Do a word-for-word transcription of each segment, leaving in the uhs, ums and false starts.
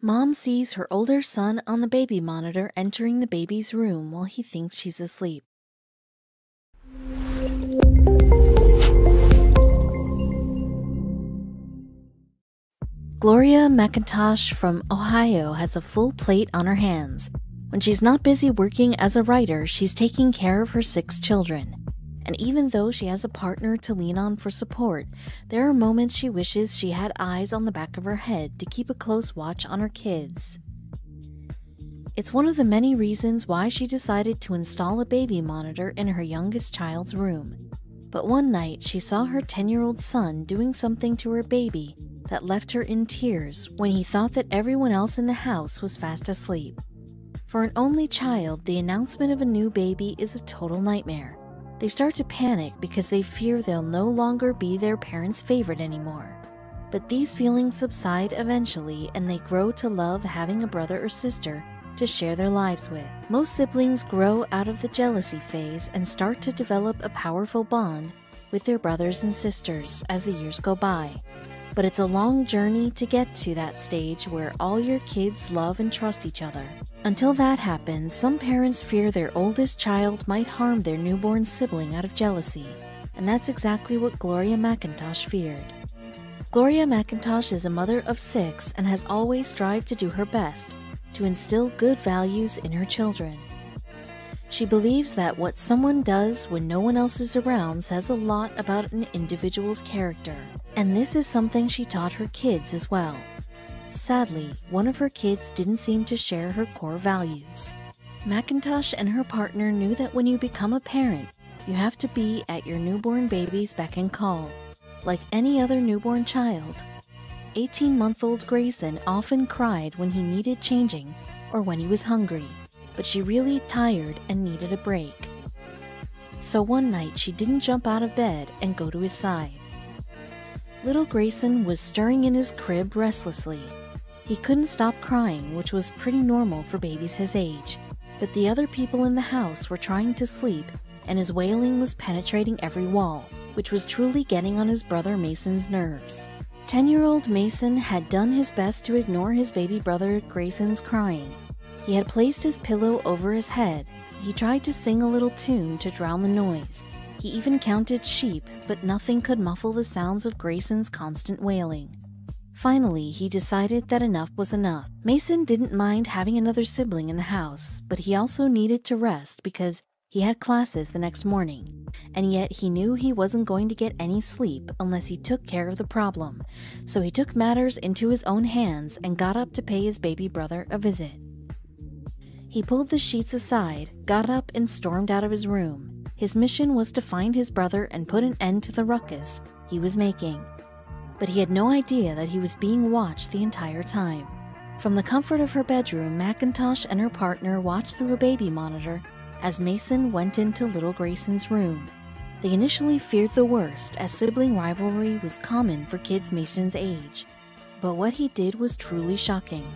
Mom sees her older son on the baby monitor entering the baby's room while he thinks she's asleep. Gloria McIntosh from Ohio has a full plate on her hands. When she's not busy working as a writer, she's taking care of her six children. And even though she has a partner to lean on for support, there are moments she wishes she had eyes on the back of her head to keep a close watch on her kids. It's one of the many reasons why she decided to install a baby monitor in her youngest child's room. But one night, she saw her ten-year-old son doing something to her baby that left her in tears when he thought that everyone else in the house was fast asleep. For an only child, the announcement of a new baby is a total nightmare. They start to panic because they fear they'll no longer be their parents' favorite anymore. But these feelings subside eventually, and they grow to love having a brother or sister to share their lives with. Most siblings grow out of the jealousy phase and start to develop a powerful bond with their brothers and sisters as the years go by. But it's a long journey to get to that stage where all your kids love and trust each other. Until that happens, some parents fear their oldest child might harm their newborn sibling out of jealousy, and that's exactly what Gloria McIntosh feared. Gloria McIntosh is a mother of six and has always strived to do her best to instill good values in her children. She believes that what someone does when no one else is around says a lot about an individual's character. And this is something she taught her kids as well. Sadly, one of her kids didn't seem to share her core values. McIntosh and her partner knew that when you become a parent, you have to be at your newborn baby's beck and call, like any other newborn child. eighteen-month-old Grayson often cried when he needed changing or when he was hungry, but she really tired and needed a break. So one night, she didn't jump out of bed and go to his side. Little Grayson was stirring in his crib restlessly. He couldn't stop crying, which was pretty normal for babies his age, but the other people in the house were trying to sleep, and his wailing was penetrating every wall, which was truly getting on his brother Mason's nerves. Ten-year-old Mason had done his best to ignore his baby brother Grayson's crying. He had placed his pillow over his head. He tried to sing a little tune to drown the noise. He even counted sheep, but nothing could muffle the sounds of Grayson's constant wailing. Finally, he decided that enough was enough. Mason didn't mind having another sibling in the house, but he also needed to rest because he had classes the next morning. And yet he knew he wasn't going to get any sleep unless he took care of the problem, so he took matters into his own hands and got up to pay his baby brother a visit. He pulled the sheets aside, got up, and stormed out of his room. His mission was to find his brother and put an end to the ruckus he was making. But he had no idea that he was being watched the entire time. From the comfort of her bedroom, McIntosh and her partner watched through a baby monitor as Mason went into little Grayson's room. They initially feared the worst, as sibling rivalry was common for kids Mason's age. But what he did was truly shocking.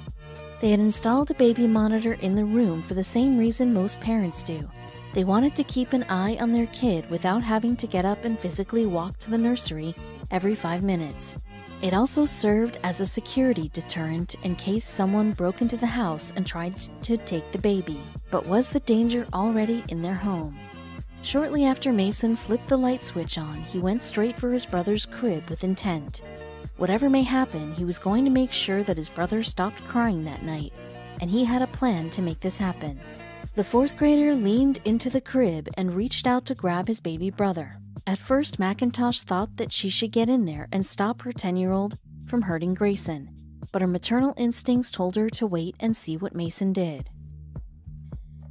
They had installed a baby monitor in the room for the same reason most parents do. They wanted to keep an eye on their kid without having to get up and physically walk to the nursery every five minutes. It also served as a security deterrent in case someone broke into the house and tried to take the baby. But was the danger already in their home? Shortly after Mason flipped the light switch on, he went straight for his brother's crib with intent. Whatever may happen, he was going to make sure that his brother stopped crying that night, and he had a plan to make this happen. The fourth grader leaned into the crib and reached out to grab his baby brother. At first, McIntosh thought that she should get in there and stop her ten-year-old from hurting Grayson, but her maternal instincts told her to wait and see what Mason did.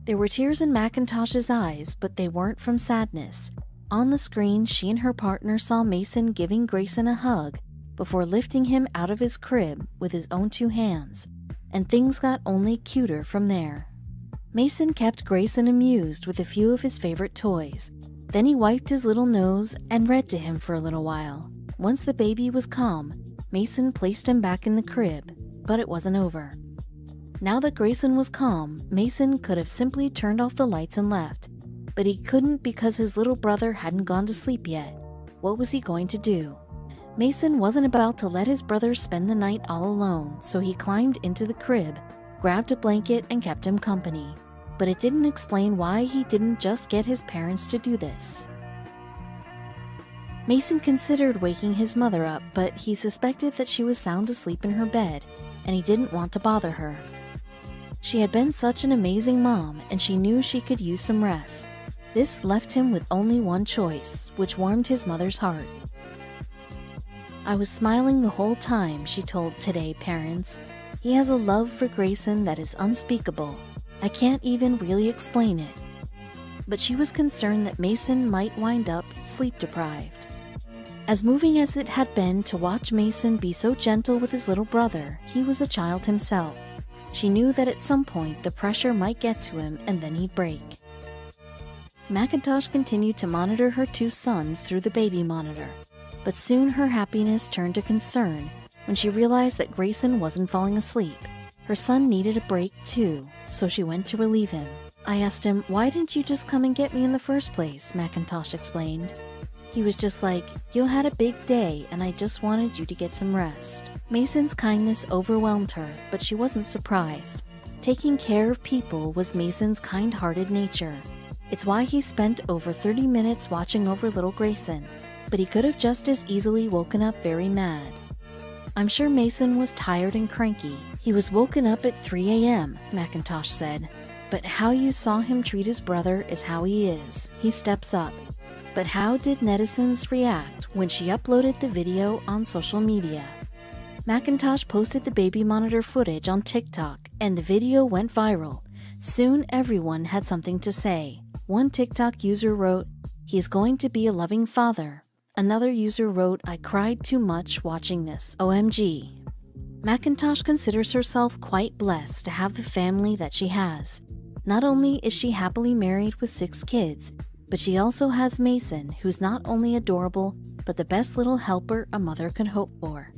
There were tears in McIntosh's eyes, but they weren't from sadness. On the screen, she and her partner saw Mason giving Grayson a hug before lifting him out of his crib with his own two hands, and things got only cuter from there. Mason kept Grayson amused with a few of his favorite toys. Then he wiped his little nose and read to him for a little while. Once the baby was calm, Mason placed him back in the crib, but it wasn't over. Now that Grayson was calm, Mason could have simply turned off the lights and left, but he couldn't because his little brother hadn't gone to sleep yet. What was he going to do? Mason wasn't about to let his brother spend the night all alone, so he climbed into the crib, grabbed a blanket, and kept him company. But it didn't explain why he didn't just get his parents to do this. Mason considered waking his mother up, but he suspected that she was sound asleep in her bed, and he didn't want to bother her. She had been such an amazing mom, and she knew she could use some rest. This left him with only one choice, which warmed his mother's heart. "I was smiling the whole time," she told Today Parents. "He has a love for Grayson that is unspeakable. I can't even really explain it." But she was concerned that Mason might wind up sleep-deprived. As moving as it had been to watch Mason be so gentle with his little brother, he was a child himself. She knew that at some point the pressure might get to him and then he'd break. McIntosh continued to monitor her two sons through the baby monitor, but soon her happiness turned to concern when she realized that Grayson wasn't falling asleep. Her son needed a break too, so she went to relieve him. "I asked him, 'Why didn't you just come and get me in the first place?'" McIntosh explained. "He was just like, you had a big day and I just wanted you to get some rest." Mason's kindness overwhelmed her, but she wasn't surprised. Taking care of people was Mason's kind-hearted nature. It's why he spent over thirty minutes watching over little Grayson, but he could have just as easily woken up very mad. "I'm sure Mason was tired and cranky. He was woken up at three A M, McIntosh said. "But how you saw him treat his brother is how he is. He steps up." But how did netizens react when she uploaded the video on social media? McIntosh posted the baby monitor footage on TikTok, and the video went viral. Soon everyone had something to say. One TikTok user wrote, "He's going to be a loving father." Another user wrote, "I cried too much watching this. O M G. McIntosh considers herself quite blessed to have the family that she has. Not only is she happily married with six kids, but she also has Mason, who's not only adorable, but the best little helper a mother can hope for.